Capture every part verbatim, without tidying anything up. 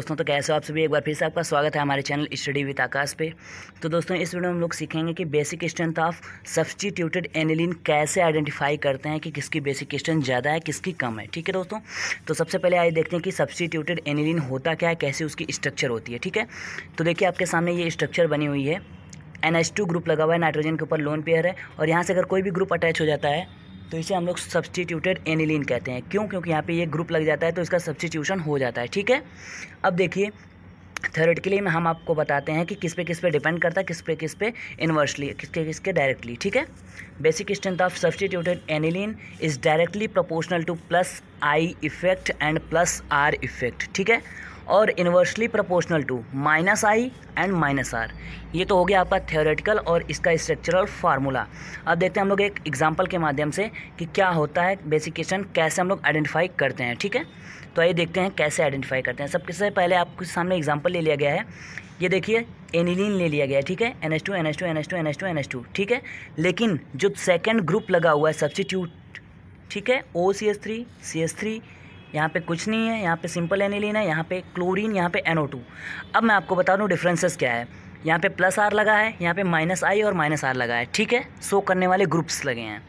दोस्तों तो कैसे हो आप सभी, एक बार फिर से आपका स्वागत है हमारे चैनल स्टडी विद आकाश पे। तो दोस्तों इस वीडियो में हम लोग सीखेंगे कि basic strength of substituted aniline कैसे आइडेंटिफाई करते हैं कि किसकी बेसिक स्ट्रेंथ ज़्यादा है किसकी कम है। ठीक है दोस्तों, तो सबसे पहले आइए देखते हैं कि सब्सटीट्यूटेड एनिलीन होता क्या है, कैसे उसकी स्ट्रक्चर होती है। ठीक है, तो देखिए आपके सामने ये स्ट्रक्चर बनी हुई है, एन एच टू ग्रुप लगा हुआ है, नाइट्रोजन के ऊपर लोन पेयर है और यहाँ से अगर कोई भी ग्रुप अटैच हो जाता है तो इसे हम लोग सब्सटीट्यूटेड एनिलीन कहते हैं। क्यों? क्योंकि यहाँ पे ये ग्रुप लग जाता है तो इसका सब्सटीट्यूशन हो जाता है। ठीक है, अब देखिए थ्योरेटिकली में हम आपको बताते हैं कि किस पे किस पे डिपेंड करता है, किस पे किस पे इन्वर्सली, किसके किसके डायरेक्टली। ठीक है, basic strength of substituted aniline is directly proportional to plus I effect and plus R effect. ठीक है, और inversely proportional to minus I and minus R. ये तो हो गया आपका थ्योरेटिकल और इसका स्ट्रक्चरल फार्मूला। अब देखते हैं हम लोग एक एग्जांपल के माध्यम से कि क्या होता है बेसिक स्ट्रेंथ, कैसे हम लोग आइडेंटिफाई करते हैं। ठीक है, तो आइए देखते हैं कैसे आइडेंटिफाई करते हैं। सबसे पहले आपके सामने एग्जांपल ले लिया गया है, ये देखिए एनिलीन ले लिया गया है। ठीक है, N H two N H two N H two N H two N H two ठीक है, लेकिन जो सेकेंड ग्रुप लगा हुआ है सब्सटीट्यूट, ठीक है, O C S three C S three यहाँ पे कुछ नहीं है, यहाँ पे सिंपल एनिलीन है, यहाँ पे क्लोरीन, यहाँ पे एन ओ टू। अब मैं आपको बता दूँ डिफरेंसेस क्या है। यहाँ पे प्लस आर लगा है, यहाँ पे माइनस आई और माइनस आर लगा है। ठीक है, शो करने वाले ग्रुप्स लगे हैं।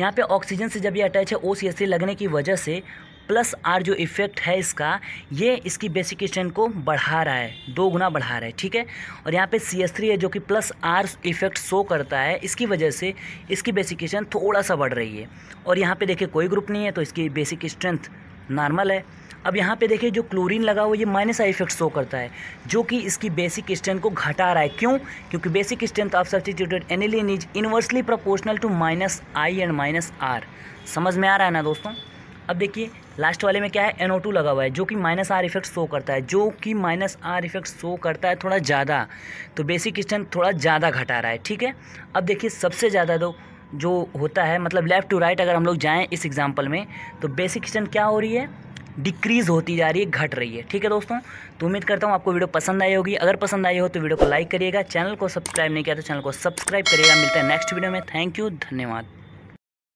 यहाँ पे ऑक्सीजन से जब ये अटैच है, ओ सी एस थ्री लगने की वजह से प्लस आर जो इफेक्ट है इसका, ये इसकी बेसिक स्ट्रेंथ को बढ़ा रहा है, दो गुना बढ़ा रहा है। ठीक है, और यहाँ पे सी एस थ्री है जो कि प्लस आर इफेक्ट शो करता है, इसकी वजह से इसकी बेसिक स्ट्रेंथ थोड़ा सा बढ़ रही है। और यहाँ पे देखिए कोई ग्रुप नहीं है तो इसकी बेसिक स्ट्रेंथ नॉर्मल है। अब यहाँ पे देखिए जो क्लोरीन लगा हुआ ये माइनस आई इफेक्ट शो करता है, जो कि इसकी बेसिक स्ट्रेंथ को घटा रहा है। क्यों? क्योंकि basic strength of substituted aniline is inversely proportional to minus I and minus R. समझ में आ रहा है ना दोस्तों। अब देखिए लास्ट वाले में क्या है, एन ओ टू लगा हुआ है जो कि माइनस आर इफेक्ट शो करता है, जो कि माइनस आर इफेक्ट शो करता है थोड़ा ज़्यादा, तो बेसिक स्ट्रेंथ थोड़ा ज़्यादा घटा रहा है। ठीक है, अब देखिए सबसे ज़्यादा तो जो होता है, मतलब लेफ़्ट टू राइट अगर हम लोग जाएं इस एग्जांपल में, तो बेसिक स्ट्रेंथ क्या हो रही है, डिक्रीज़ होती जा रही है, घट रही है। ठीक है दोस्तों, तो उम्मीद करता हूँ आपको वीडियो पसंद आई होगी। अगर पसंद आई हो तो वीडियो को लाइक करिएगा, चैनल को सब्सक्राइब नहीं किया तो चैनल को सब्सक्राइब करिएगा। मिलते हैं नेक्स्ट वीडियो में। थैंक यू, धन्यवाद।